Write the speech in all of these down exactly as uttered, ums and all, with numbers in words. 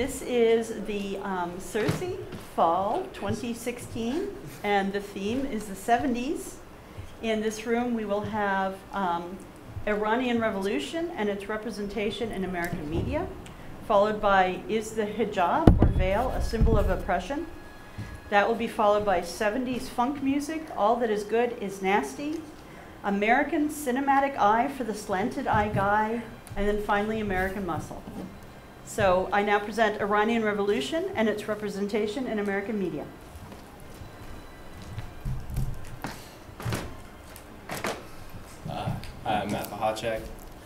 This is the um, SYRCE Fall twenty sixteen, and the theme is the seventies. In this room, we will have um, Iranian Revolution and its representation in American media, followed by Is the Hijab or Veil a Symbol of Oppression? That will be followed by seventies funk music, All That Is Good Is Nasty, American Cinematic Eye for the Slanted Eye Guy, and then finally American Muscle. So I now present Iranian Revolution and its representation in American media. Uh, hi, I'm Matt Bahacek,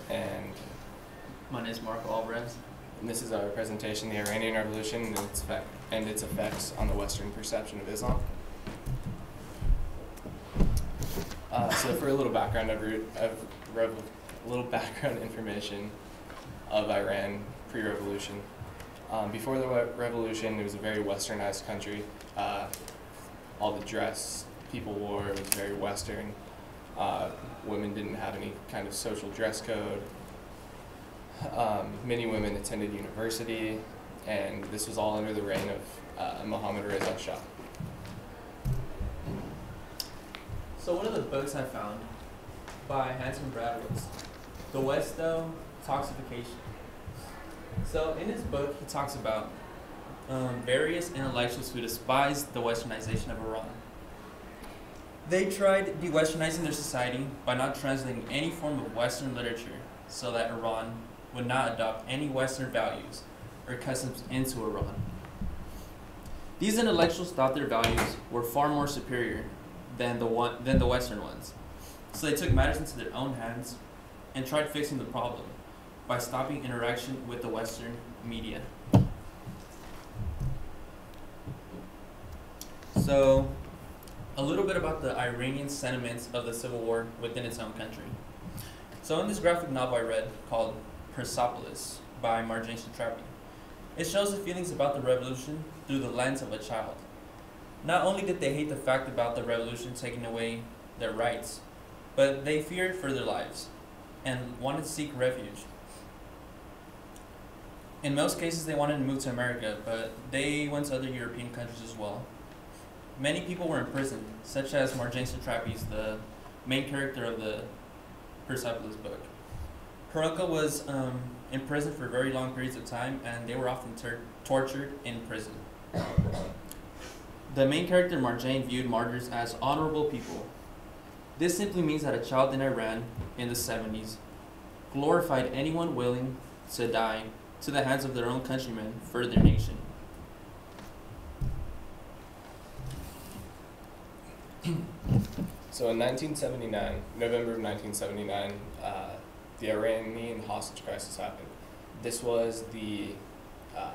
and my name is Mark Alvarez. And this is our presentation, The Iranian Revolution and its, effect, and its Effects on the Western Perception of Islam. Uh, so for a little background of, of, of little background information of Iran pre-revolution. Um, before the revolution, it was a very westernized country. Uh, all the dress people wore was very Western. Uh, women didn't have any kind of social dress code. Um, many women attended university, and this was all under the reign of uh, Mohammad Reza Shah. So one of the books I found by Hanson Bradwood's, The West, though, Toxification. So in his book, he talks about um, various intellectuals who despised the westernization of Iran. They tried de-westernizing their society by not translating any form of Western literature, so that Iran would not adopt any Western values or customs into Iran. These intellectuals thought their values were far more superior than the, one, than the Western ones. So they took matters into their own hands and tried fixing the problem by stopping interaction with the Western media. So a little bit about the Iranian sentiments of the civil war within its own country. So in this graphic novel I read called Persepolis by Marjane Satrapi, it shows the feelings about the revolution through the lens of a child. Not only did they hate the fact about the revolution taking away their rights, but they feared for their lives and wanted to seek refuge. In most cases, they wanted to move to America, but they went to other European countries as well. Many people were imprisoned, such as Marjane Satrapi, the main character of the Persepolis book. Her uncle was um, in prison for very long periods of time, and they were often tortured in prison. The main character, Marjane, viewed martyrs as honorable people. This simply means that a child in Iran in the seventies glorified anyone willing to die to the hands of their own countrymen for their nation. So in nineteen seventy-nine, November of nineteen seventy-nine, uh, the Iranian hostage crisis happened. This was the uh,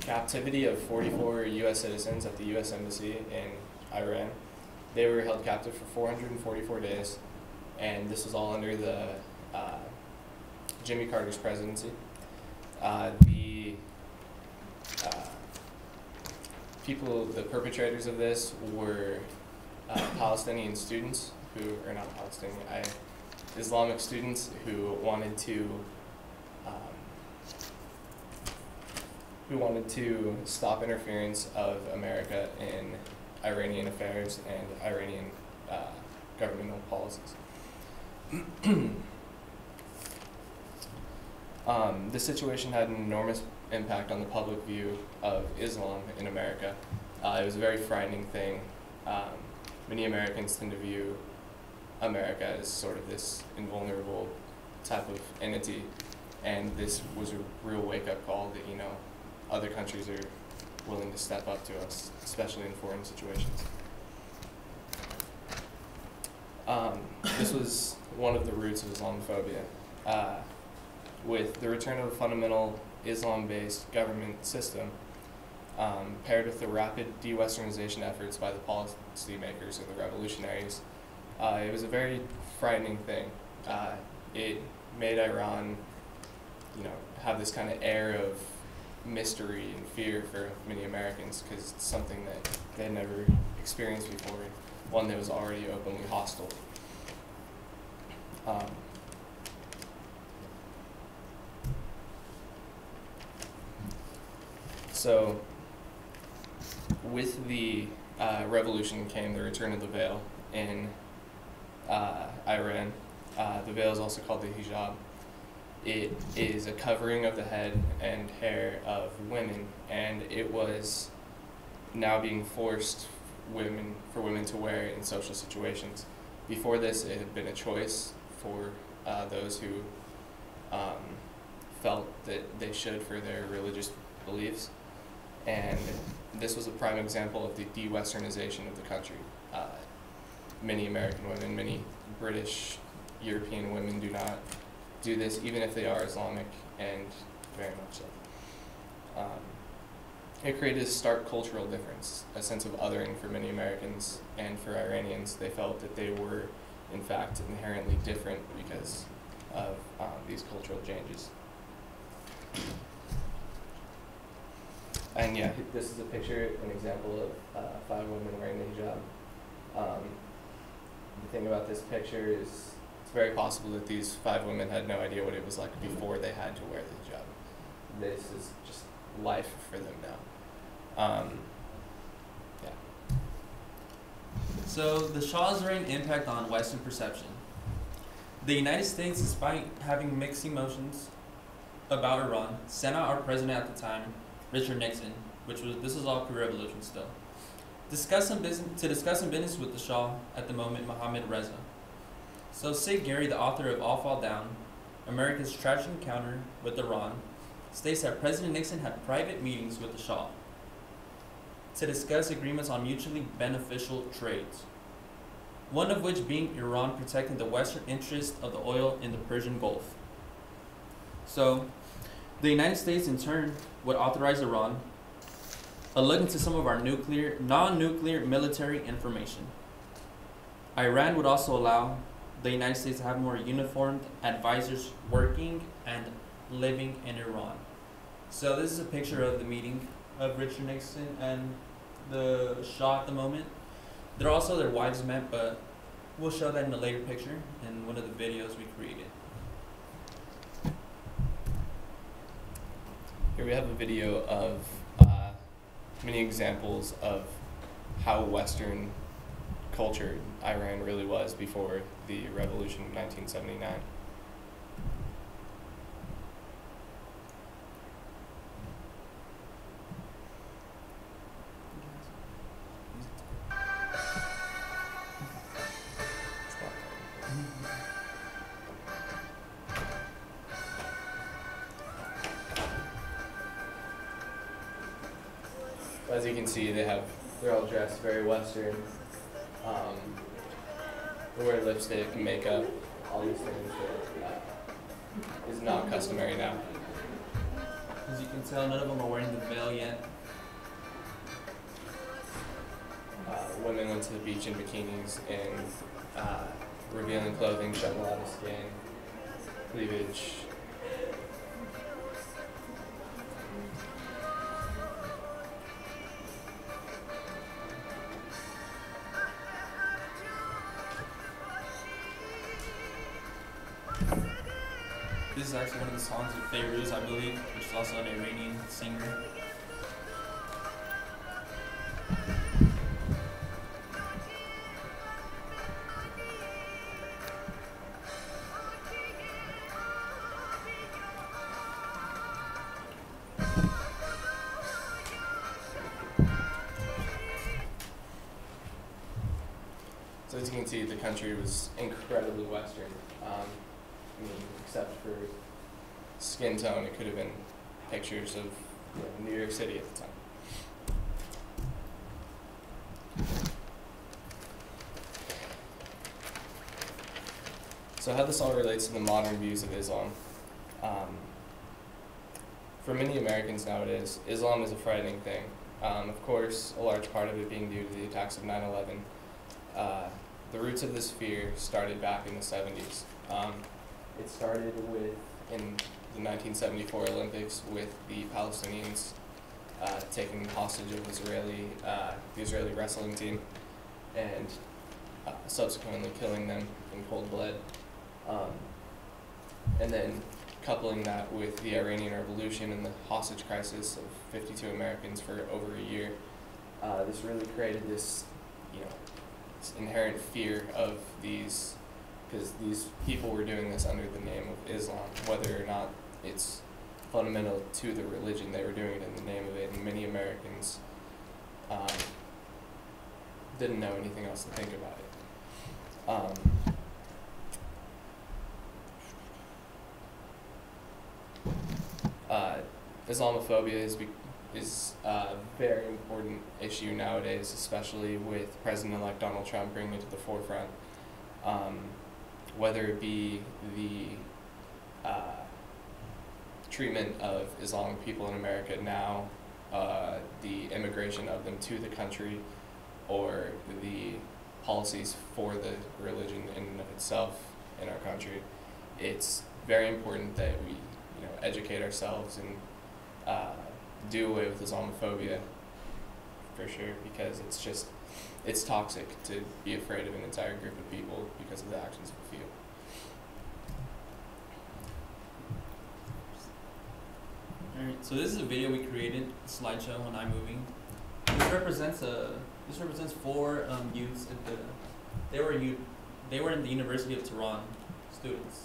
captivity of forty-four U S citizens at the U S Embassy in Iran. They were held captive for four hundred forty-four days, and this was all under the uh, Jimmy Carter's presidency. Uh, the uh, people, the perpetrators of this were Uh, Palestinian students who, or not Palestinian, I, Islamic students who wanted to, um, who wanted to stop interference of America in Iranian affairs and Iranian uh, governmental policies. um, this situation had an enormous impact on the public view of Islam in America. Uh, it was a very frightening thing. Um, Many Americans tend to view America as sort of this invulnerable type of entity, and this was a real wake-up call that, you know, other countries are willing to step up to us, especially in foreign situations. Um, this was one of the roots of Islamophobia. Uh, with the return of a fundamental Islam-based government system, Um, paired with the rapid de-Westernization efforts by the policymakers and the revolutionaries, uh, it was a very frightening thing. Uh, it made Iran, you know, have this kind of air of mystery and fear for many Americans, because it's something that they had never experienced before, one that was already openly hostile. Um, So with the uh, revolution came the return of the veil in uh, Iran. Uh, the veil is also called the hijab. It is a covering of the head and hair of women, and it was now being forced women for women to wear in social situations. Before this, it had been a choice for uh, those who um, felt that they should for their religious beliefs, and this was a prime example of the de-Westernization of the country. Uh, many American women, many British, European women do not do this, even if they are Islamic, and very much so. Um, It created a stark cultural difference, a sense of othering for many Americans, and for Iranians, they felt that they were, in fact, inherently different because of um, these cultural changes. And yeah, this is a picture, an example of uh, five women wearing the hijab. Um, the thing about this picture is it's very possible that these five women had no idea what it was like before they had to wear the hijab. This is just life for them now. Um, yeah. So the Shah's reign impact on Western perception. The United States, despite having mixed emotions about Iran, sent out our president at the time, Richard Nixon, which was this was all pre-revolution still, discuss some business to discuss some business with the Shah at the moment, Mohammad Reza. So Sid Gary, the author of All Fall Down, America's Tragic Encounter with Iran, states that President Nixon had private meetings with the Shah to discuss agreements on mutually beneficial trades, one of which being Iran protecting the Western interests of the oil in the Persian Gulf. So the United States in turn would authorize Iran a look into some of our nuclear, non-nuclear military information. Iran would also allow the United States to have more uniformed advisors working and living in Iran. So this is a picture of the meeting of Richard Nixon and the Shah at the moment. They're also their wives met, but we'll show that in a later picture in one of the videos we created. Here we have a video of uh, many examples of how Western culture Iran really was before the revolution of nineteen seventy-nine. As you can see, they have, they're all dressed very Western. Um, they wear lipstick, makeup, all these things that uh, is not customary now. As you can tell, none of them are wearing the veil yet. Uh, women went to the beach in bikinis and uh, revealing clothing, showing a lot of skin, cleavage. This is actually one of the songs of Fairuz, I believe, which is also an Iranian singer. So as you can see, the country was incredibly Western. Um, I mean, except for skin tone, it could have been pictures of you know, New York City at the time. So how this all relates to the modern views of Islam. Um, for many Americans nowadays, Islam is a frightening thing. Um, of course, a large part of it being due to the attacks of nine eleven. Uh, the roots of this fear started back in the seventies. Um, It started with, in the nineteen seventy-four Olympics, with the Palestinians uh, taking hostage of Israeli, uh, the Israeli wrestling team, and uh, subsequently killing them in cold blood. Um, and then coupling that with the Iranian Revolution and the hostage crisis of fifty-two Americans for over a year, uh, this really created this, you know, this inherent fear of these, because these people were doing this under the name of Islam, whether or not it's fundamental to the religion, they were doing it in the name of it, and many Americans um, didn't know anything else to think about it. Um, Uh, Islamophobia is be is a very important issue nowadays, especially with President-elect Donald Trump bringing it to the forefront. Um, whether it be the uh, treatment of Islamic people in America now, uh, the immigration of them to the country, or the policies for the religion in and of itself in our country, it's very important that we you know, educate ourselves and uh, do away with Islamophobia, for sure, because it's just, it's toxic to be afraid of an entire group of people because of the actions of a few. Alright, so this is a video we created, a slideshow on iMovie. This represents a, this represents four um, youths at the, they were, they were in the University of Tehran, students.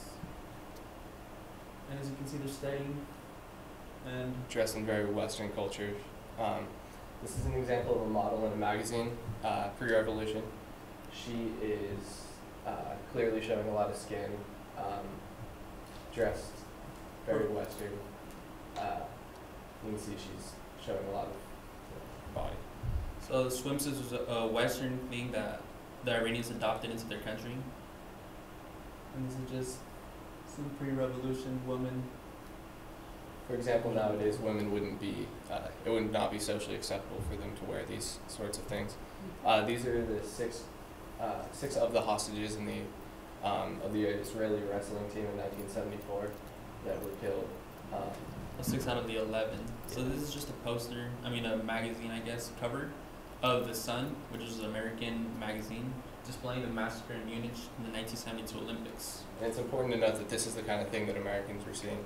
And as you can see, they're studying and dressed in very Western culture. Um, this is an example of a model in a magazine, uh, pre-revolution. She is uh, clearly showing a lot of skin, um, dressed very Western. Uh, you can see she's showing a lot of body. So the swimsuits was a, a Western thing that the Iranians adopted into their country. And this is just some pre-revolution women. For example, nowadays women wouldn't be, uh, it would not be socially acceptable for them to wear these sorts of things. Uh, these are the six, uh, six of the hostages in the, um, of the Israeli wrestling team in nineteen seventy-four that were killed. Um, well, six out of the eleven. So this is just a poster, I mean a magazine I guess, cover of The Sun, which is an American magazine, displaying the massacre in Munich in the nineteen seventy-two Olympics. And it's important to note that this is the kind of thing that Americans were seeing,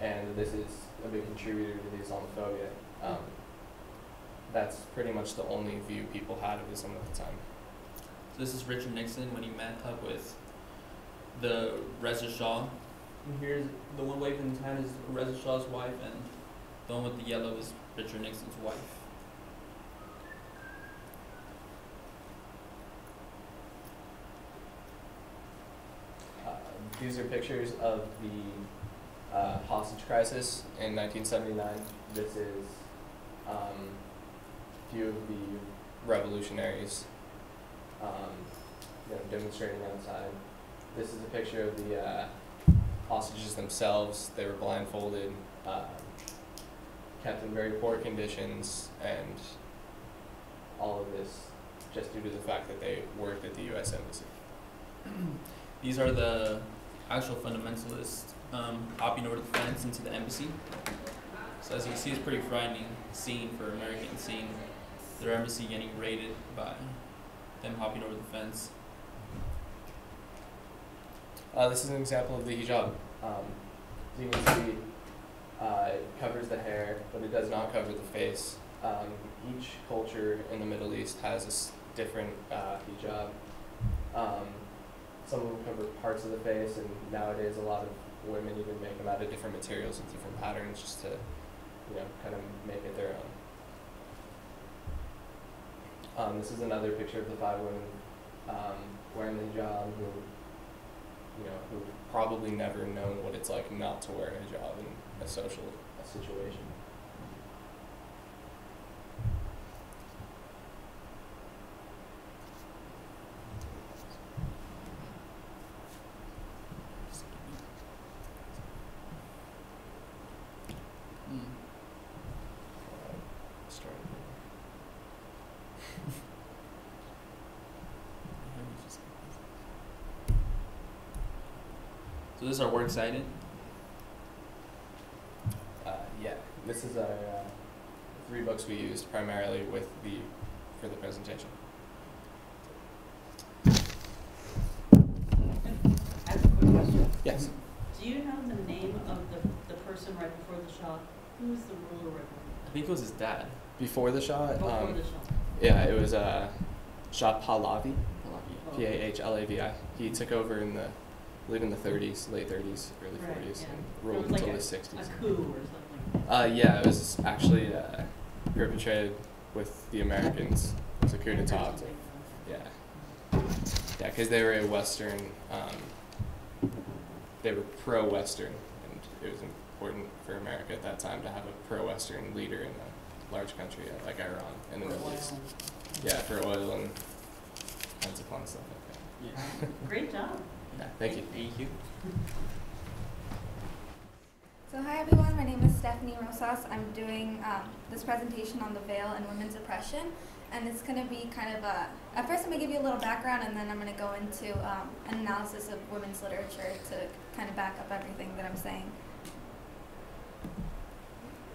and this is a big contributor to the Islamophobia. Um, that's pretty much the only view people had of Islam at the time. So this is Richard Nixon when he met up with the Reza Shah. And here's the one waving in his hand is Reza Shah's wife, and the one with the yellow is Richard Nixon's wife. These are pictures of the uh, hostage crisis in nineteen seventy-nine. This is um, a few of the revolutionaries um, you know, demonstrating outside. This is a picture of the uh, hostages themselves. They were blindfolded, uh, kept in very poor conditions, and all of this just due to the fact that they worked at the U S Embassy. These are the actual fundamentalist um, hopping over the fence into the embassy. So as you can see, it's a pretty frightening scene for Americans, seeing their embassy getting raided by them hopping over the fence. Uh, this is an example of the hijab. Um, as you can see, uh, it covers the hair, but it does not cover the face. Um, each culture in the Middle East has a different uh, hijab. Um, Some of them cover parts of the face, and nowadays a lot of women even make them out of different materials and different patterns just to, you know, kind of make it their own. Um, this is another picture of the five women um, wearing the hijab who, you know, who probably never known what it's like not to wear a hijab in a social a situation. So this is our work cited? Uh, yeah, this is our uh, three books we used primarily with the for the presentation. I have a quick question. Yes. Do you know the name of person right before the Shah? Who was the ruler right before? I think it was his dad. Before the Shah? Before um, the Shah. Yeah, it was uh, Shah Pahlavi. P A H L A V I. He took over in the, I believe in the thirties, late thirties, early right, forties, yeah. and ruled until like the sixties. A coup or something. Uh, yeah, it was actually uh, perpetrated with the Americans. It was a coup d'etat. Yeah, yeah, because they were a Western. Um, they were pro-Western, and it was important for America at that time to have a pro-Western leader in a large country like Iran in the Middle East. Yeah, for oil and. Tons of fun stuff like that. Yeah. Great job. Yeah, thank you. Thank you. So hi everyone, my name is Stephanie Rosas. I'm doing um, this presentation on the veil and women's oppression. And it's going to be kind of a, at first I'm going to give you a little background and then I'm going to go into um, an analysis of women's literature to kind of back up everything that I'm saying.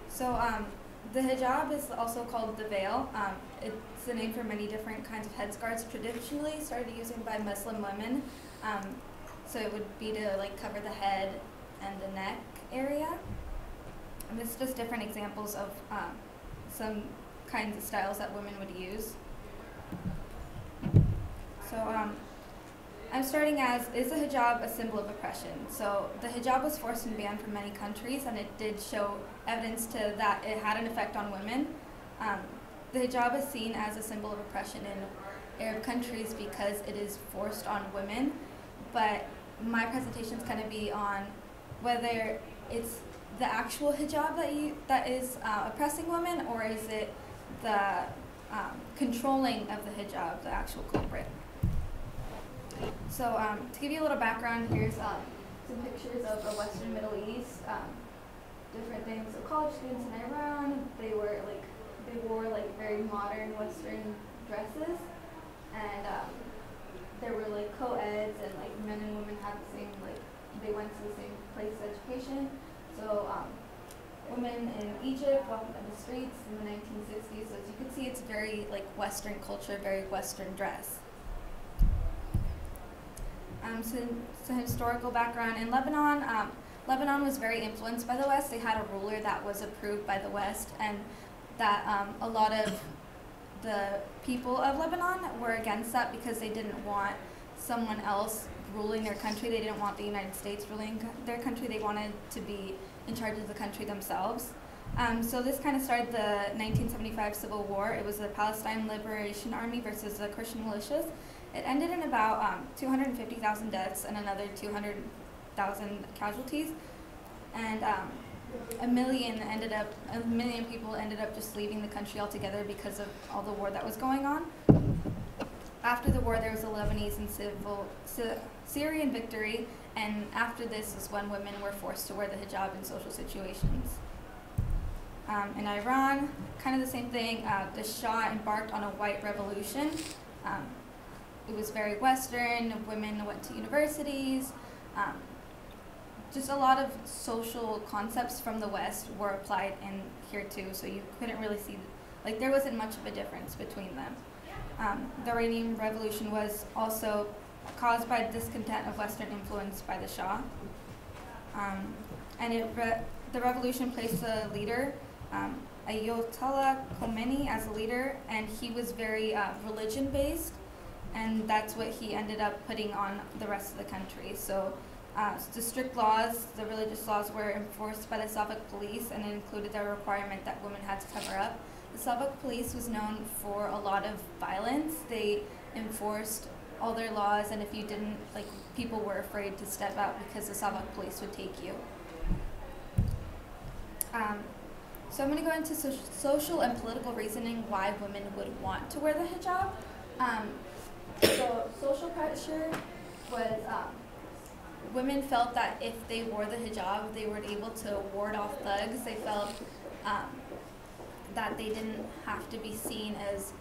So um, the hijab is also called the veil. Um, it, the name for many different kinds of headscarves, traditionally started using by Muslim women. Um, so it would be to like cover the head and the neck area. And this is just different examples of um, some kinds of styles that women would use. So um, I'm starting as, is the hijab a symbol of oppression? So the hijab was forced and banned from many countries, and it did show evidence to that it had an effect on women. Um, The hijab is seen as a symbol of oppression in Arab countries because it is forced on women, but my presentation is going to be on whether it's the actual hijab that you, that is uh, oppressing women, or is it the um, controlling of the hijab, the actual culprit. So um, to give you a little background, here's um, some pictures of the Western Middle East, um, different things. So college students in Iran, they were like, they wore like very modern Western dresses, and um, there were like co-eds, and like men and women had the same, like they went to the same place of education. So um, women in Egypt walking down the streets in the nineteen sixties. So as you can see, it's very like Western culture, very Western dress. Um, so, so historical background in Lebanon. Um, Lebanon was very influenced by the West. They had a ruler that was approved by the West, and that um, a lot of the people of Lebanon were against that because they didn't want someone else ruling their country. They didn't want the United States ruling their country. They wanted to be in charge of the country themselves. Um, so this kind of started the nineteen seventy-five Civil War. It was the Palestine Liberation Army versus the Christian militias. It ended in about um, two hundred fifty thousand deaths and another two hundred thousand casualties. And um, A million ended up, a million people ended up just leaving the country altogether because of all the war that was going on. After the war, there was a Lebanese and civil, Syrian victory, and after this is when women were forced to wear the hijab in social situations. Um, in Iran, kind of the same thing, uh, the Shah embarked on a white revolution. Um, it was very Western, women went to universities, um, just a lot of social concepts from the West were applied in here too, so you couldn't really see, like there wasn't much of a difference between them. Um, the Iranian Revolution was also caused by discontent of Western influence by the Shah. Um, and it re the revolution placed the leader, um, Ayatollah Khomeini, as a leader, and he was very uh, religion-based, and that's what he ended up putting on the rest of the country. So. Uh, the strict laws, the religious laws, were enforced by the Savak police, and it included the requirement that women had to cover up. The Savak police was known for a lot of violence. They enforced all their laws, and if you didn't, like, people were afraid to step out because the Savak police would take you. Um, so I'm going to go into so social and political reasoning why women would want to wear the hijab. Um, so social pressure was... Um, Women felt that if they wore the hijab, they were able to ward off thugs. They felt um, that they didn't have to be seen as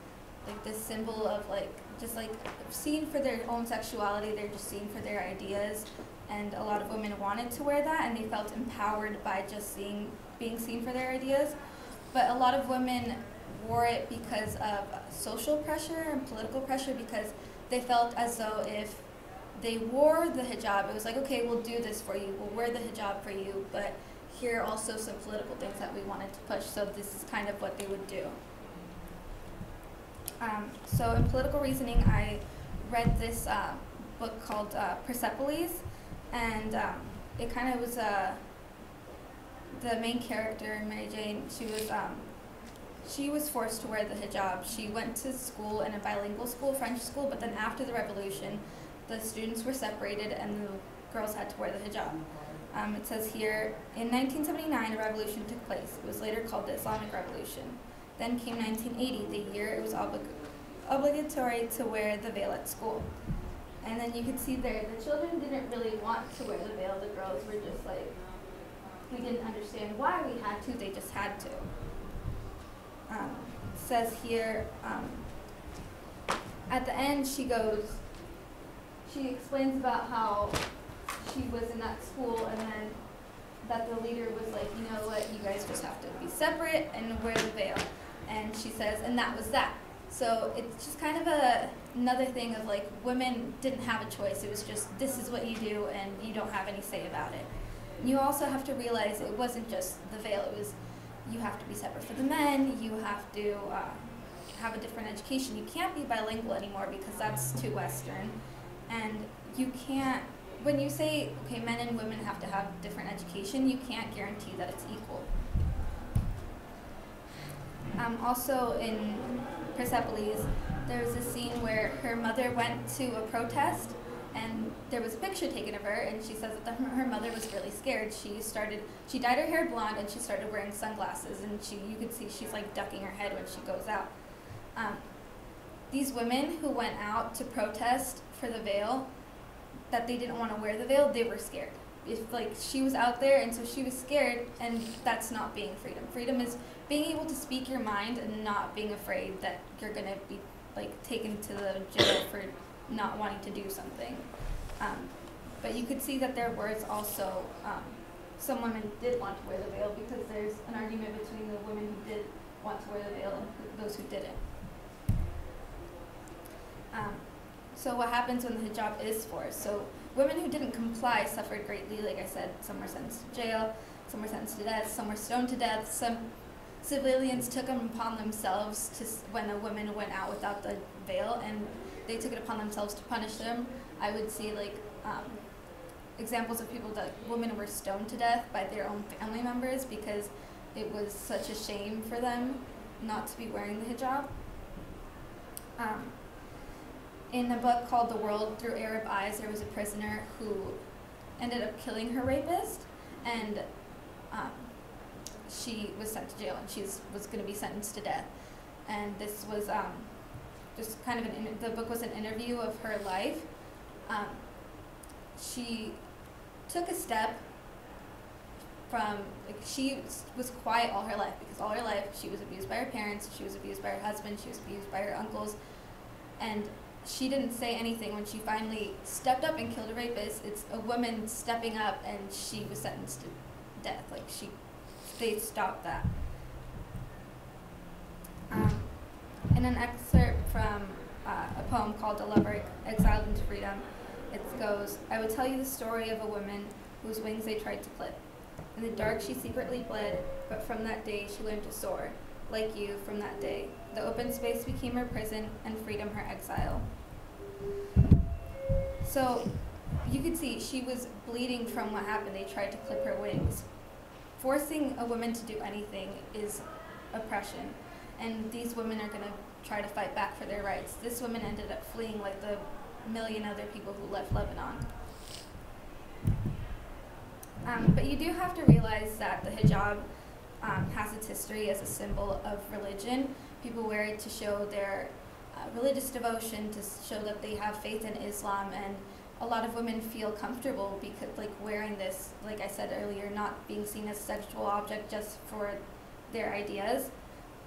like this symbol of like, just like seen for their own sexuality, they're just seen for their ideas. And a lot of women wanted to wear that, and they felt empowered by just seeing, being seen for their ideas. But a lot of women wore it because of social pressure and political pressure, because they felt as though if they wore the hijab, it was like, okay, we'll do this for you, we'll wear the hijab for you, but here are also some political things that we wanted to push, so this is kind of what they would do. Um, so in political reasoning, I read this uh, book called uh, Persepolis, and um, it kind of was uh, the main character, Mary Jane. She was um, she was forced to wear the hijab. She went to school in a bilingual school, French school, but then after the revolution, the students were separated and the girls had to wear the hijab. Um, it says here, in nineteen seventy-nine, a revolution took place. It was later called the Islamic Revolution. Then came nineteen eighty, the year it was oblig obligatory to wear the veil at school. And then you can see there, the children didn't really want to wear the veil. The girls were just like, we didn't understand why we had to, they just had to. Um, it says here, um, at the end she goes, she explains about how she was in that school and then that the leader was like, you know what, you guys just have to be separate and wear the veil. And she says, and that was that. So it's just kind of a, another thing of like, women didn't have a choice. It was just, this is what you do and you don't have any say about it. You also have to realize it wasn't just the veil. It was, you have to be separate for the men. You have to uh, have a different education. You can't be bilingual anymore because that's too Western. And you can't, when you say, okay, men and women have to have different education, you can't guarantee that it's equal. Um, also in Persepolis, there was a scene where her mother went to a protest and there was a picture taken of her, and she says that the, her mother was really scared. She started, she dyed her hair blonde and she started wearing sunglasses, and she, you can see she's like ducking her head when she goes out. Um, these women who went out to protest for the veil, that they didn't want to wear the veil, they were scared. If like she was out there and so she was scared, and that's not being freedom. Freedom is being able to speak your mind and not being afraid that you're gonna be like taken to the jail for not wanting to do something. Um, but you could see that there was also, um, some women did want to wear the veil because there's an argument between the women who did want to wear the veil and those who didn't. Um, So what happens when the hijab is forced? So women who didn't comply suffered greatly. Like I said, some were sentenced to jail, some were sentenced to death, some were stoned to death. Some civilians took them upon themselves to, when a woman went out without the veil, and they took it upon themselves to punish them. I would see like um, examples of people that women were stoned to death by their own family members because it was such a shame for them not to be wearing the hijab. Um, In a book called The World Through Arab Eyes, there was a prisoner who ended up killing her rapist, and um, she was sent to jail, and she was going to be sentenced to death. And this was um, just kind of an, inter the book was an interview of her life. Um, she took a step from, like, she was quiet all her life, because all her life she was abused by her parents, she was abused by her husband, she was abused by her uncles, and she didn't say anything. When she finally stepped up and killed a rapist, it's a woman stepping up, and she was sentenced to death. Like she, they stopped that. Um, in an excerpt from uh, a poem called "A Lover Exiled into Freedom," it goes, "I would tell you the story of a woman whose wings they tried to clip. In the dark she secretly bled, but from that day she learned to soar. Like you, from that day, the open space became her prison, and freedom her exile." So you could see she was bleeding from what happened. They tried to clip her wings. Forcing a woman to do anything is oppression, and these women are going to try to fight back for their rights. This woman ended up fleeing like the million other people who left Lebanon. Um, but you do have to realize that the hijab Um, has its history as a symbol of religion. People wear it to show their uh, religious devotion, to show that they have faith in Islam, and a lot of women feel comfortable because, like, wearing this, like I said earlier, not being seen as a sexual object just for their ideas,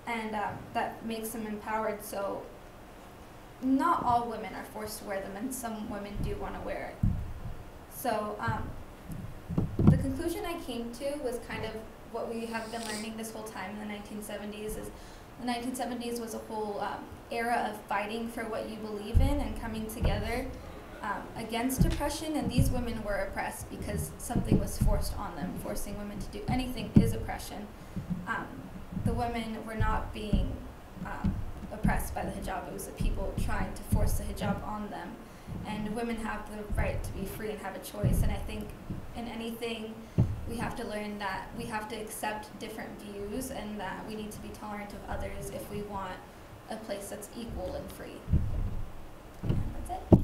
and uh, that makes them empowered. So not all women are forced to wear them, and some women do want to wear it. So um, the conclusion I came to was kind of what we have been learning this whole time in the nineteen seventies is the nineteen seventies was a whole um, era of fighting for what you believe in and coming together. um, against oppression, and these women were oppressed because something was forced on them. Forcing women to do anything is oppression. Um, the women were not being um, oppressed by the hijab. It was the people trying to force the hijab on them. And women have the right to be free and have a choice. And I think in anything, we have to learn that we have to accept different views and that we need to be tolerant of others if we want a place that's equal and free. And that's it.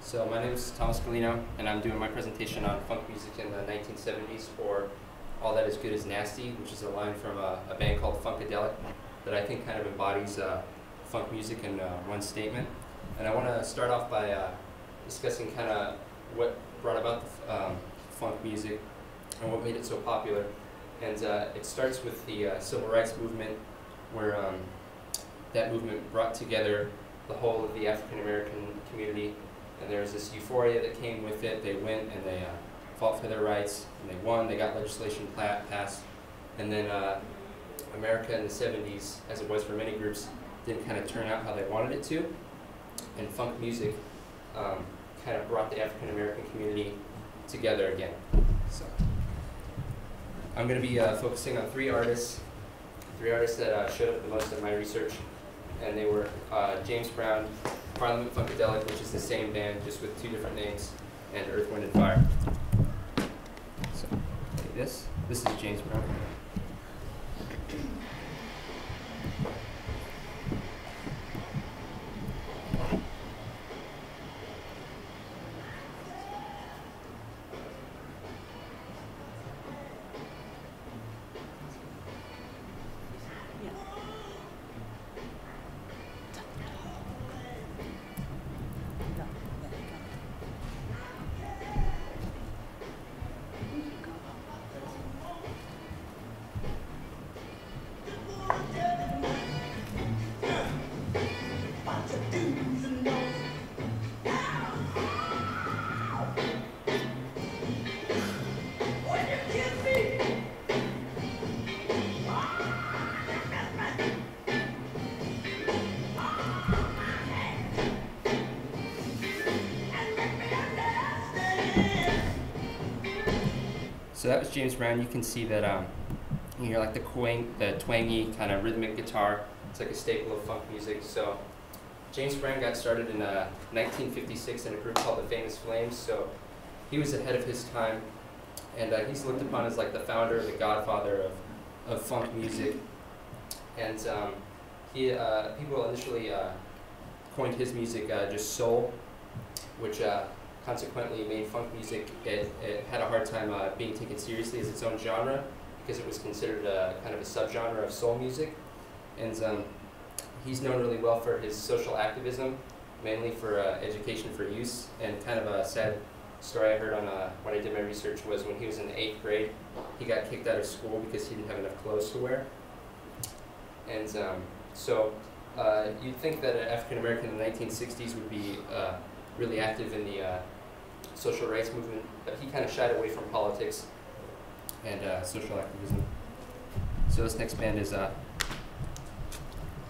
So my name is Thomas Galino, and I'm doing my presentation on funk music in the nineteen seventies for All That Is Good Is Nasty, which is a line from a, a band called Funkadelic that I think kind of embodies uh, funk music in uh, one statement. And I want to start off by uh, discussing kind of what brought about the f um, funk music and what made it so popular. And uh, it starts with the uh, civil rights movement, where um, that movement brought together the whole of the African American community. And there was this euphoria that came with it. They went and they uh, fought for their rights, and they won. They got legislation passed. And then uh, America in the seventies, as it was for many groups, didn't kind of turn out how they wanted it to. And funk music um, kind of brought the African American community together again. So I'm going to be uh, focusing on three artists, three artists that uh, showed up the most in my research, and they were uh, James Brown, Parliament Funkadelic, which is the same band just with two different names, and Earth, Wind, and Fire. So like this, this is James Brown. So that was James Brown. You can see that um, you hear like the, quang the twangy kind of rhythmic guitar. It's like a staple of funk music. So James Brown got started in uh, nineteen fifty-six in a group called the Famous Flames. So he was ahead of his time, and uh, he's looked upon as like the founder, the godfather of, of funk music. And um, he uh, people initially uh, coined his music uh, just soul, which. Uh, Consequently, made funk music, it, it had a hard time uh, being taken seriously as its own genre because it was considered a, kind of a subgenre of soul music. And um, he's known really well for his social activism, mainly for uh, education for youth. And kind of a sad story I heard on uh, when I did my research was when he was in the eighth grade, he got kicked out of school because he didn't have enough clothes to wear. And um, so uh, you'd think that an African American in the nineteen sixties would be uh, really active in the uh, social rights movement, but he kind of shied away from politics and uh, social activism. So this next band is uh,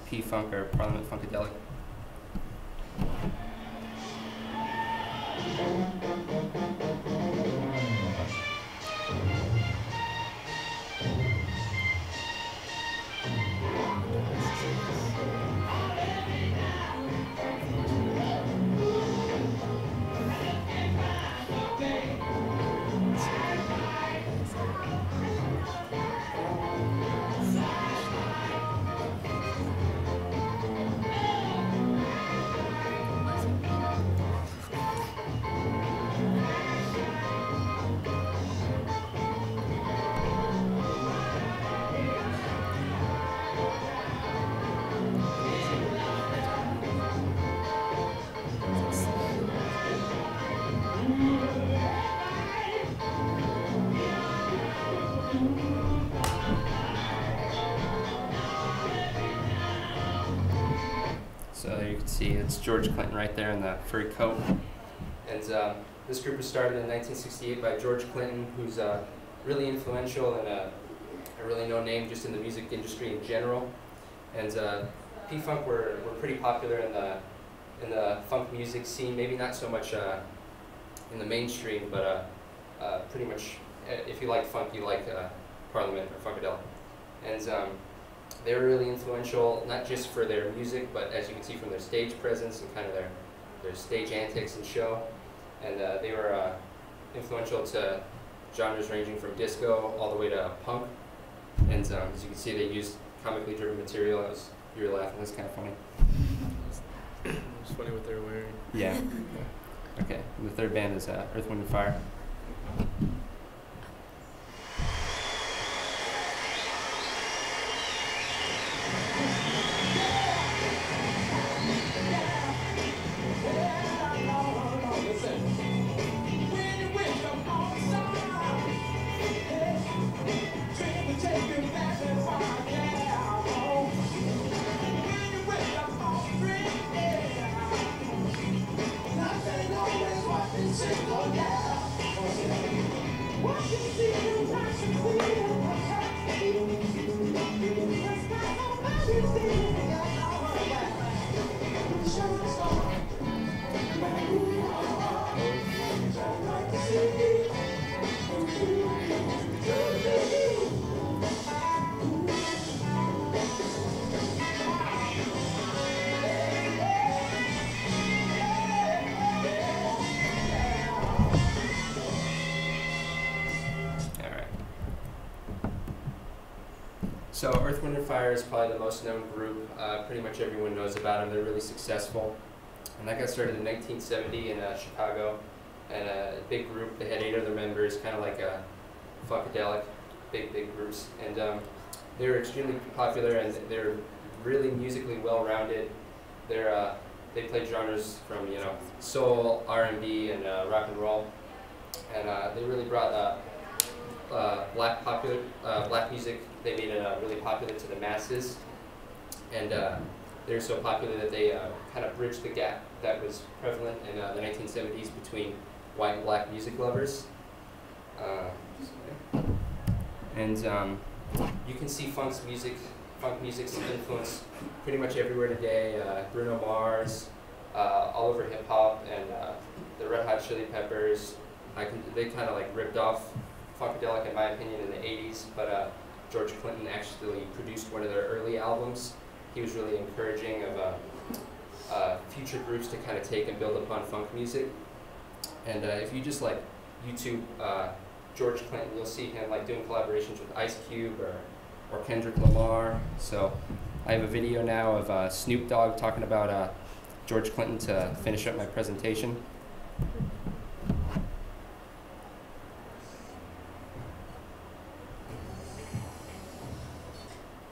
P-Funk, or Parliament Funkadelic. It's George Clinton right there in the furry coat. And uh, this group was started in nineteen sixty-eight by George Clinton, who's uh, really influential and a, a really no name just in the music industry in general. And uh, P-Funk were, were pretty popular in the, in the funk music scene, maybe not so much uh, in the mainstream, but uh, uh, pretty much if you like funk, you like uh, Parliament or Funkadelic. And um, they were really influential, not just for their music, but as you can see from their stage presence and kind of their, their stage antics and show. And uh, they were uh, influential to genres ranging from disco all the way to punk. And um, as you can see, they used comically driven material. I was, you were laughing, that's kind of funny. It's funny what they were wearing. Yeah. Okay, and the third band is uh, Earth, Wind, and Fire. So Earth, Wind, and Fire is probably the most known group. Uh, pretty much everyone knows about them. They're really successful. And that got started in nineteen seventy in uh, Chicago. And a big group. They had eight other members, kind of like a Funkadelic, big, big groups. And um, they were extremely popular, and they're really musically well-rounded. They're, uh, they played genres from, you know, soul, R and B, and uh, rock and roll. And uh, they really brought uh, uh, black, popular, uh, black music. They made it uh, really popular to the masses, and uh, they're so popular that they uh, kind of bridged the gap that was prevalent in uh, the nineteen seventies between white and black music lovers. Uh, and um, you can see funk's music, funk music's influence pretty much everywhere today. Uh, Bruno Mars, uh, all over hip hop, and uh, the Red Hot Chili Peppers. I can, they kind of like ripped off Funkadelic, in my opinion, in the eighties, but. Uh, George Clinton actually produced one of their early albums. He was really encouraging of uh, uh, future groups to kind of take and build upon funk music. And uh, if you just like YouTube uh, George Clinton, you'll see him like doing collaborations with Ice Cube or, or Kendrick Lamar. So I have a video now of uh, Snoop Dogg talking about uh, George Clinton to finish up my presentation.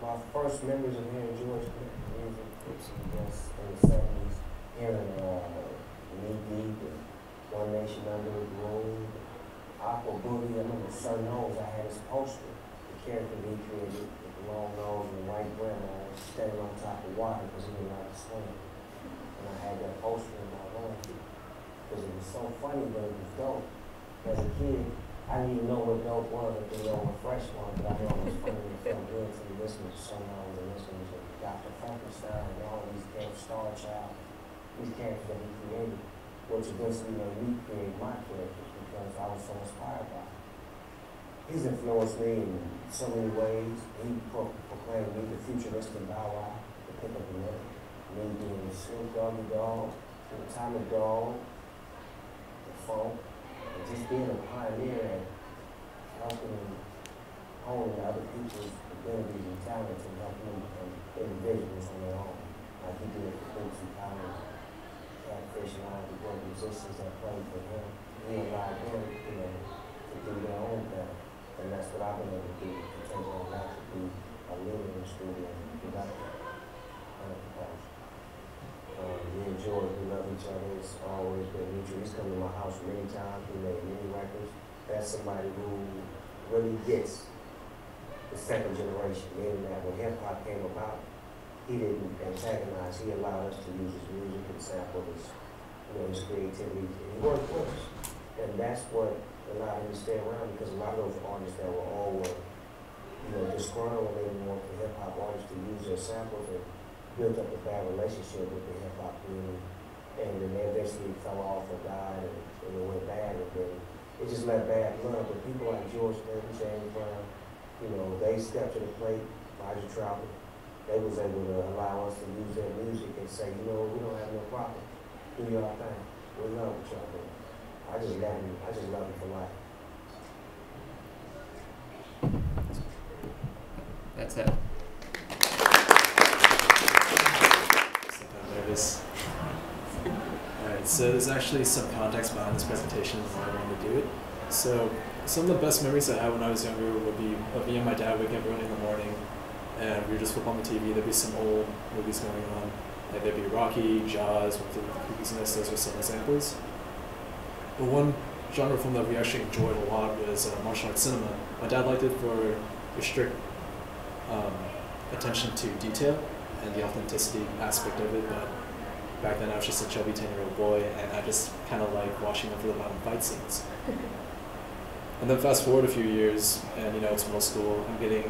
My first memories of hearing George Clinton music was in the seventies, hearing uh, Knee Deep and One Nation Under the Rule, Aqua Booty. I remember Sun Nose, I had his poster, the character he created with the long nose and white brown eyes standing on top of water because he didn't like to swim. And I had that poster in my room because it was so funny, but it was dope. As a kid, I didn't even know what dope was, I didn't know what fresh was, but I know it was funny and felt good to be listening to some songs and listening to Doctor Frankenstein and all these damn Star Child, these characters that he created, which eventually made me create my characters because I was so inspired by him. He's influenced me in so many ways. He pro proclaimed me the futuristic Bow Wow, the pick up the name, me being the Snoop Doggy Dog, the Atomic Dog, the Funk. And just being a pioneer and helping hone other people's abilities and talents and helping them become individuals on their own. Like he did with Quincy Powers, Catfish, and all the great musicians that played for him. He allowed them, you know, to do their own thing. And that's what I've been able to do, to take on that, to be a leader in the studio and production. Um, me and George, we love each other. It's always been mutual. He's come to my house many times. We made many records. That's somebody who really gets the second generation. In that when hip hop came about, he didn't antagonize. He allowed us to use his music and sample his, you know, his creativity. And he worked with us, and that's what allowed him to stay around. Because a lot of those artists that were all, you know, disgruntled, they didn't want the hip hop artists to use us samples and built up a bad relationship with the hip hop community. And then they eventually fell off or died, and, and it went bad. And then it just left bad blood. But people like George Clinton, James Brown, you know, they stepped to the plate, Roger Troutman. They was able to allow us to use their music and say, you know, we don't have no problem. Do y'all thing. We love what y'all do. I just love you. I just love you for life. That's it. I'm nervous. Alright, so there's actually some context behind this presentation and why I wanted to do it. So, some of the best memories I had when I was younger would be of me and my dad waking up early in the morning, and we would just flip on the T V, there'd be some old movies going on. Like there'd be Rocky, Jaws, with the Cookies and This, those were some examples. But one genre film that we actually enjoyed a lot was uh, martial arts cinema. My dad liked it for the strict um, attention to detail and the authenticity aspect of it, but back then I was just a chubby ten-year-old boy, and I just kind of like watching over the mountain fight scenes. And then fast forward a few years, and you know, it's middle school, I'm getting,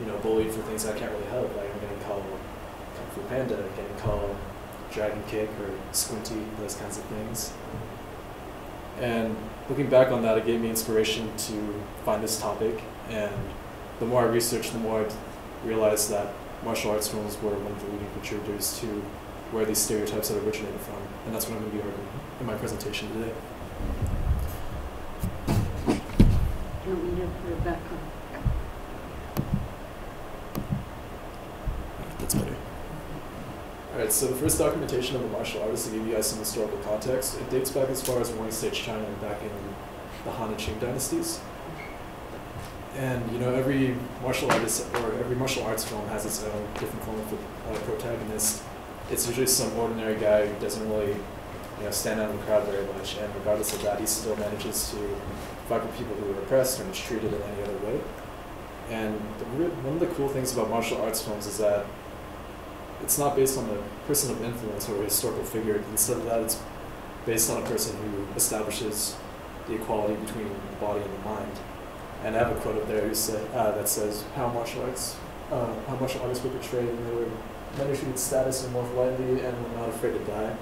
you know, bullied for things I can't really help. Like I'm getting called Kung Fu Panda, I'm getting called Dragon Kick or Squinty, those kinds of things. And looking back on that, it gave me inspiration to find this topic. And the more I researched, the more I realized that martial arts films were one of the leading contributors to where these stereotypes had originated from. And that's what I'm going to be arguing in my presentation today. Do you want me to put it back on? That's better. Alright, so the first documentation of a martial artist, to give you guys some historical context, it dates back as far as Warring States China back in the Han and Qing dynasties. And, you know, every martial artist or every martial arts film has its own different form of uh, protagonist. It's usually some ordinary guy who doesn't really, you know, stand out in the crowd very much, and regardless of that, he still manages to fight for people who are oppressed or mistreated in any other way. And the, one of the cool things about martial arts films is that it's not based on a person of influence or a historical figure. Instead of that, it's based on a person who establishes the equality between the body and the mind. And I have a quote up there who said, uh, that says, how martial arts, uh, how martial artists were portrayed when they were men who treated status and wealth lightly and were not afraid to die.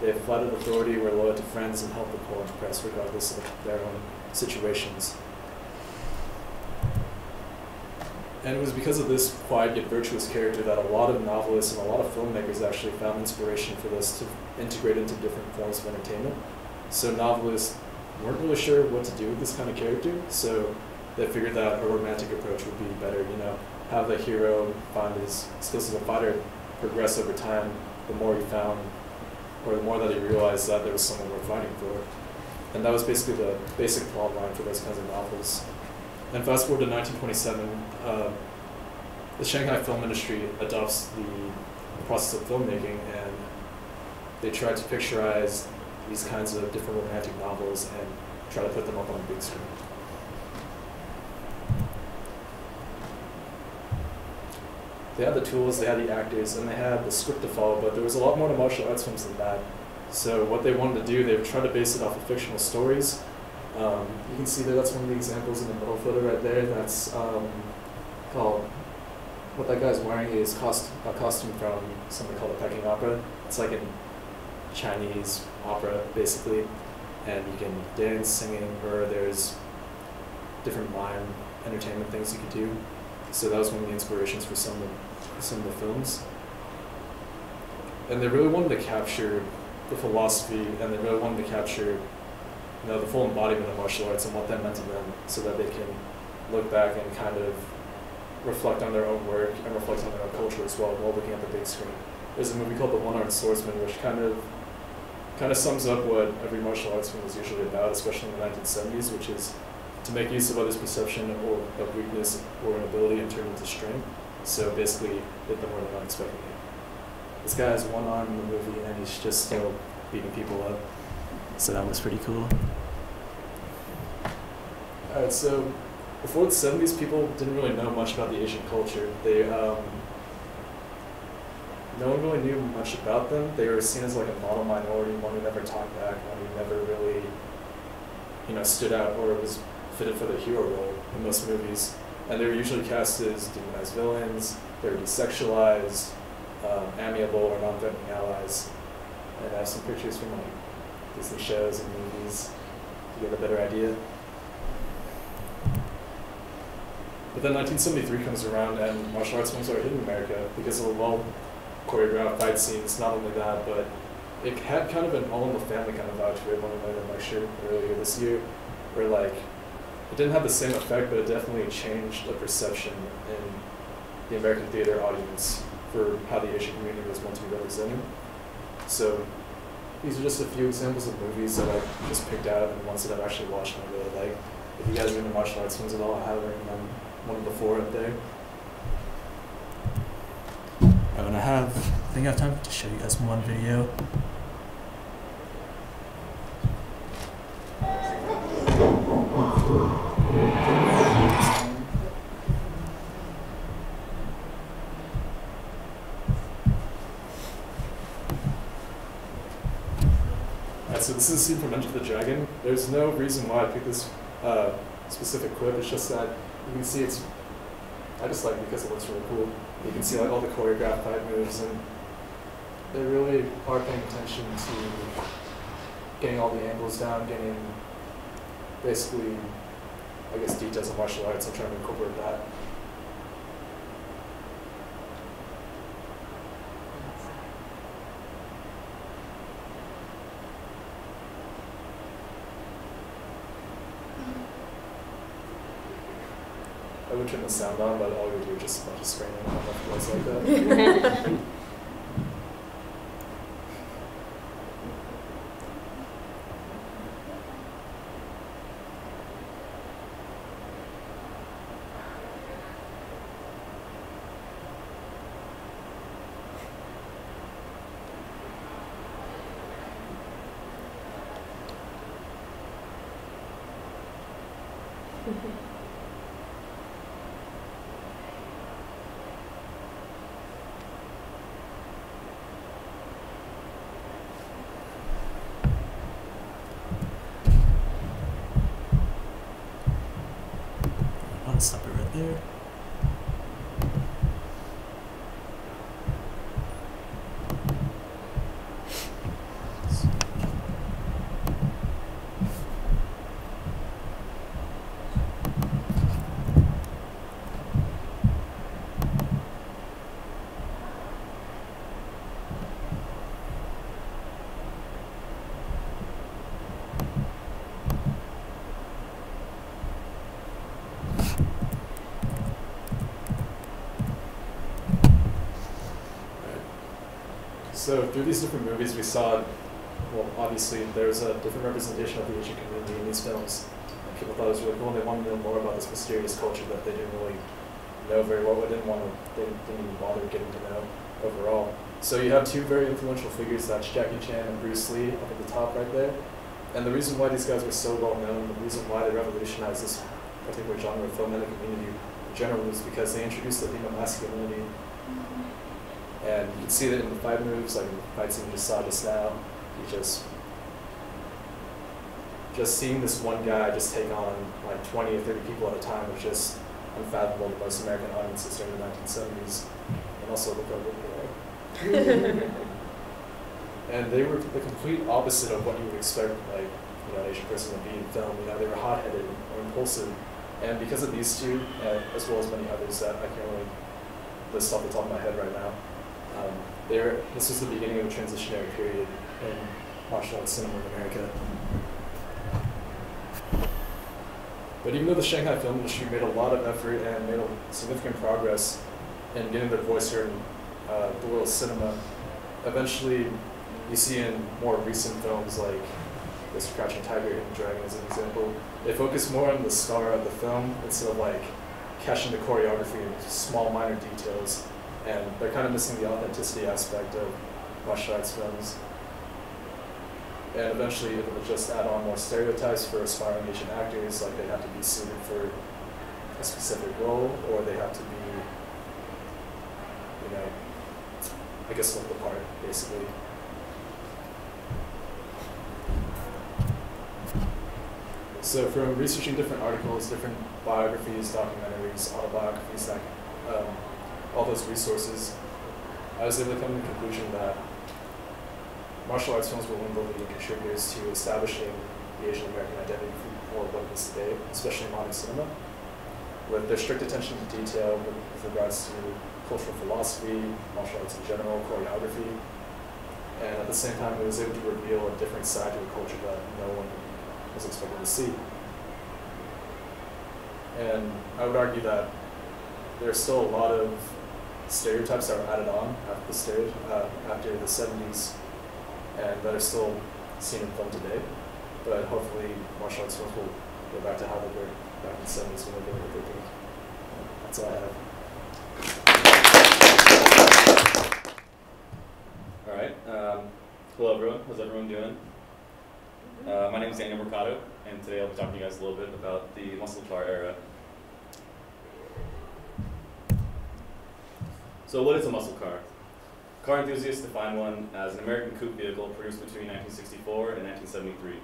They flattered authority, were loyal to friends, and helped the poor and oppressed regardless of their own situations. And it was because of this quiet yet virtuous character that a lot of novelists and a lot of filmmakers actually found inspiration for this to integrate into different forms of entertainment. So novelists weren't really sure what to do with this kind of character, so they figured that a romantic approach would be better. You know, have the hero find his skills as a fighter progress over time, the more he found, or the more that he realized that there was someone worth fighting for. And that was basically the basic plot line for those kinds of novels. And fast forward to nineteen twenty-seven, uh, the Shanghai film industry adopts the process of filmmaking, and they try to picturize these kinds of different romantic novels and try to put them up on the big screen. They had the tools, they had the actors, and they had the script to follow, but there was a lot more to martial arts films than that. So what they wanted to do, they tried to base it off of fictional stories. Um, you can see that that's one of the examples in the middle photo right there. That's um, called, what that guy's wearing is cost, a costume from something called a Peking opera. It's like a Chinese opera, basically. And you can dance, singing, or there's different mime entertainment things you could do. So that was one of the inspirations for some of the, some of the films. And they really wanted to capture the philosophy, and they really wanted to capture, you know, the full embodiment of martial arts and what that meant to them, so that they can look back and kind of reflect on their own work and reflect on their own culture as well while looking at the big screen. There's a movie called The One-Armed Swordsman, which kind of kind of sums up what every martial arts film is usually about, especially in the nineteen seventies, which is to make use of others' perception or of weakness or inability and turn into strength. So basically, hit them where they're not expecting it. This guy has one arm in the movie, and he's just still beating people up. So that was pretty cool. Alright, so before the seventies, people didn't really know much about the Asian culture. They, um, no one really knew much about them. They were seen as like a model minority, one who never talked back, one who never really, you know, stood out or was fitted for the hero role in most movies. and they were usually cast as demonized villains. They were desexualized, um, amiable or non-threatening allies. And I have some pictures from like Disney shows and movies to get a better idea. But then nineteen seventy-three comes around and martial arts films are hidden in America because of the well choreographed fight scenes. Not only that, but it had kind of an All in the Family kind of vibe to it when I went in my lecture earlier this year, where like it didn't have the same effect, but it definitely changed the perception in the American theater audience for how the Asian community was meant to be represented. So these are just a few examples of movies that I just picked out and ones that I've actually watched and I really like. If you guys are into martial arts films at all, I highly recommend one before up there. I'm gonna have, I think I have time to show you guys one video. Alright, so this is a scene from Enter the Dragon. There's no reason why I picked this uh, specific clip, it's just that you can see it's, I just like it because it looks really cool. You can see like all the choreographed fight moves, and they really are paying attention to getting all the angles down, getting basically, I guess, details of martial arts. I'm trying to incorporate that. I would turn the sound on, but all we do is just a bunch of screaming and enough noise like that. So through these different movies we saw, well obviously there's a different representation of the Asian community in these films. And people thought it was really cool and they wanted to know more about this mysterious culture that they didn't really know very well, they didn't want to, they didn't even bother getting to know overall. So you have two very influential figures, that's Jackie Chan and Bruce Lee up at the top right there. And the reason why these guys were so well known, the reason why they revolutionized this particular genre of film and the community in general was because they introduced the theme of masculinity. And you can see that in the fight moves, like the fight scene you just saw just now, you just, just seeing this one guy just take on like twenty or thirty people at a time was just unfathomable to most American audiences during the nineteen seventies. And also look over there. And they were the complete opposite of what you would expect like, you know, an Asian person to be in film. You know, they were hot-headed or impulsive. And because of these two, uh, as well as many others that I can't really list off the top of my head right now, Um, there, this was the beginning of a transitionary period in martial arts cinema in America. But even though the Shanghai film industry made a lot of effort and made a significant progress in getting their voice heard in uh, the world of cinema, eventually you see in more recent films like this Crouching Tiger, Hidden Dragon as an example, they focus more on the star of the film instead of like catching the choreography and small minor details. And they're kind of missing the authenticity aspect of martial arts films. And eventually it will just add on more stereotypes for aspiring Asian actors, like they have to be suited for a specific role, or they have to be, you know, I guess look the part, basically. So from researching different articles, different biographies, documentaries, autobiographies, like, um, all those resources, I was able to come to the conclusion that martial arts films were one of the leading contributors to establishing the Asian American identity for what it is today, especially modern cinema, with their strict attention to detail with, with regards to cultural philosophy, martial arts in general, choreography, and at the same time it was able to reveal a different side to the culture that no one was expected to see. And I would argue that there's still a lot of stereotypes that were added on after the, stere uh, after the seventies and that are still seen in film today, but hopefully martial arts films will go back to how they were back in the seventies when they were doing what they did. That's all I have. All right. Um, hello, everyone. How's everyone doing? Uh, my name is Daniel Mercado, and today I'll be talking to you guys a little bit about the muscle car era. So what is a muscle car? Car enthusiasts define one as an American coupe vehicle produced between nineteen sixty-four and nineteen seventy-three.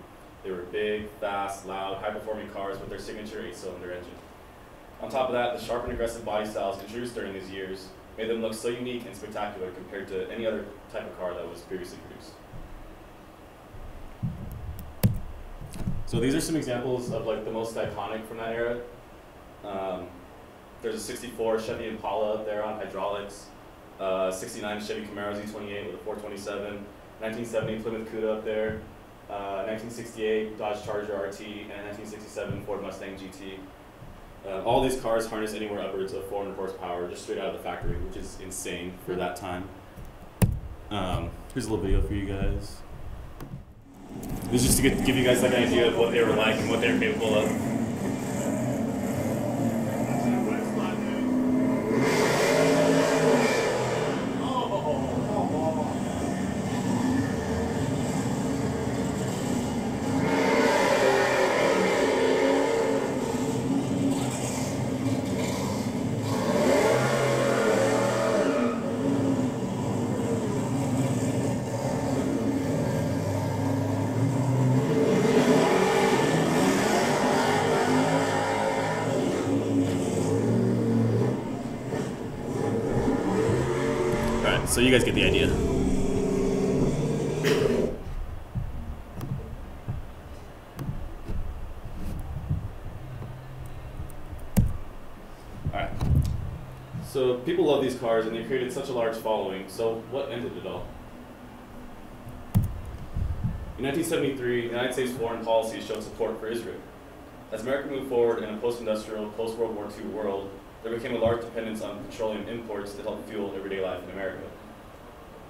They were big, fast, loud, high-performing cars with their signature eight-cylinder engine. On top of that, the sharp and aggressive body styles introduced during these years made them look so unique and spectacular compared to any other type of car that was previously produced. So these are some examples of like the most iconic from that era. Um, there's a sixty-four Chevy Impala there on hydraulics. Uh, sixty-nine Chevy Camaro Z twenty-eight with a four twenty-seven, nineteen seventy Plymouth Cuda up there, uh, nineteen sixty-eight Dodge Charger R T, and nineteen sixty-seven Ford Mustang G T. Uh, all these cars harness anywhere upwards of four hundred horsepower just straight out of the factory, which is insane for that time. Um, here's a little video for you guys. This is just to get, give you guys like an idea of what they were like and what they were capable of. So you guys get the idea. Alright. So people love these cars and they created such a large following, so what ended it all? In nineteen seventy-three, the United States foreign policy showed support for Israel. As America moved forward in a post-industrial, post-World War Two world, there became a large dependence on petroleum imports to help fuel everyday life in America.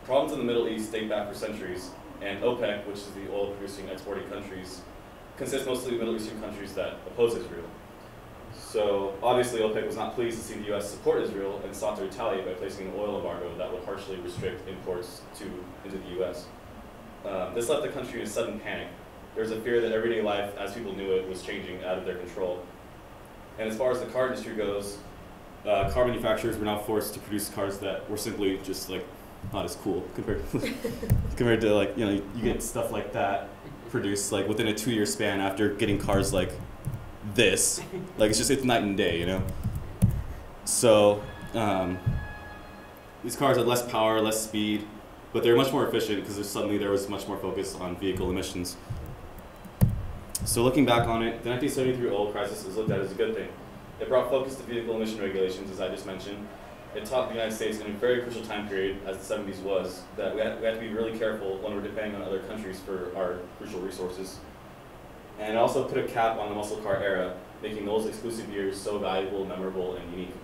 Problems in the Middle East date back for centuries, and OPEC, which is the oil-producing exporting countries, consists mostly of Middle Eastern countries that oppose Israel. So obviously OPEC was not pleased to see the U S support Israel and sought to retaliate by placing an oil embargo that would harshly restrict imports to, into the U S. Um, this left the country in a sudden panic. There was a fear that everyday life, as people knew it, was changing out of their control. And as far as the car industry goes, Uh, car manufacturers were now forced to produce cars that were simply just like not as cool compared to, compared to like, you know, you get stuff like that produced like within a two-year span after getting cars like this. Like it's just it's night and day, you know. So um, these cars had less power, less speed, but they were much more efficient because suddenly there was much more focus on vehicle emissions. So looking back on it, the nineteen seventy-three oil crisis was looked at as a good thing. It brought focus to vehicle emission regulations, as I just mentioned. It taught the United States in a very crucial time period, as the seventies was, that we had, we had to be really careful when we're depending on other countries for our crucial resources. And it also put a cap on the muscle car era, making those exclusive years so valuable, memorable, and unique.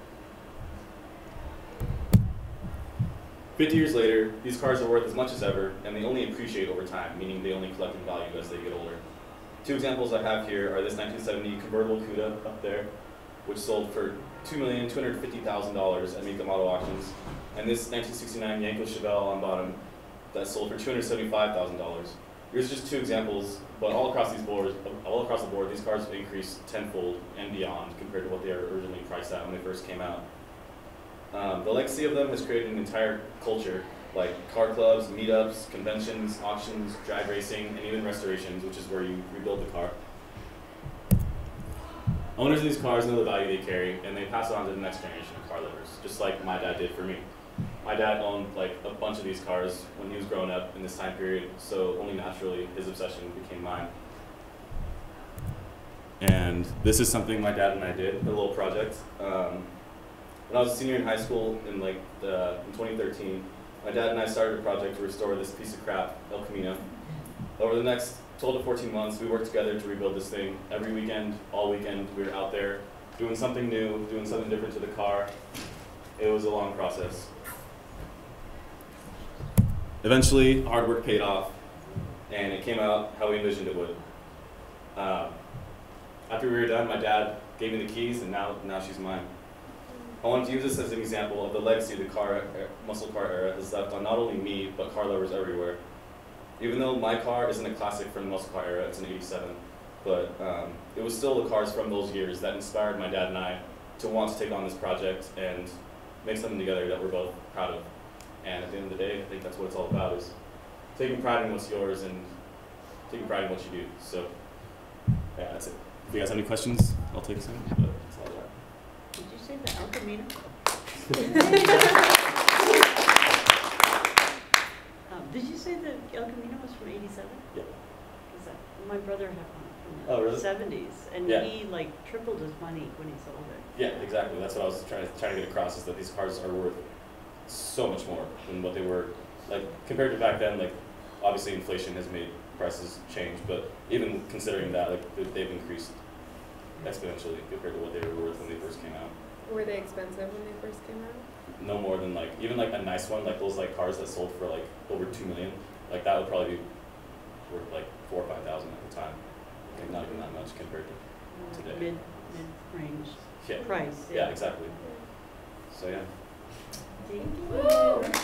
Fifty years later, these cars are worth as much as ever, and they only appreciate over time, meaning they only collect in value as they get older. Two examples I have here are this nineteen seventy convertible Cuda up there, which sold for two million two hundred fifty thousand dollars at Mecum auto auctions, and this nineteen sixty-nine Yenko Chevelle on bottom that sold for two hundred seventy-five thousand dollars. Here's just two examples, but all across these boards, all across the board, these cars have increased tenfold and beyond compared to what they were originally priced at when they first came out. Um, the legacy of them has created an entire culture, like car clubs, meetups, conventions, auctions, drag racing, and even restorations, which is where you rebuild the car. Owners of these cars know the value they carry, and they pass it on to the next generation of car lovers, just like my dad did for me. My dad owned like a bunch of these cars when he was growing up in this time period, so only naturally his obsession became mine. And this is something my dad and I did, a little project. Um, when I was a senior in high school in like the, in twenty thirteen, my dad and I started a project to restore this piece of crap, El Camino. Over the next twelve to fourteen months, we worked together to rebuild this thing. Every weekend, all weekend, we were out there doing something new, doing something different to the car. It was a long process. Eventually, hard work paid off, and it came out how we envisioned it would. Uh, after we were done, my dad gave me the keys, and now, now she's mine. I wanted to use this as an example of the legacy the car, er, muscle car era has left on not only me, but car lovers everywhere. Even though my car isn't a classic from the muscle car era, it's an eighty-seven, but um, it was still the cars from those years that inspired my dad and I to want to take on this project and make something together that we're both proud of. And at the end of the day, I think that's what it's all about, is taking pride in what's yours and taking pride in what you do. So, yeah, that's it. If you guys have any questions, I'll take some. But that's all that. Did you say the El Camino? um, did you say that El Camino was from eighty-seven? Yeah. Is that, my brother had one from the oh, really? seventies, and yeah. He like tripled his money when he sold it. Yeah, exactly. That's what I was trying to trying to get across, is that these cars are worth so much more than what they were, like compared to back then. Like obviously inflation has made prices change, but even considering that, like they've increased exponentially compared to what they were worth when they first came out. Were they expensive when they first came out? No more than like even like a nice one, like those like cars that sold for like over two million, like that would probably be worth like four or five thousand at the time, like not even that much compared to today. Mid mid range yeah. price. Yeah, yeah, exactly. So yeah. Thank you. Woo.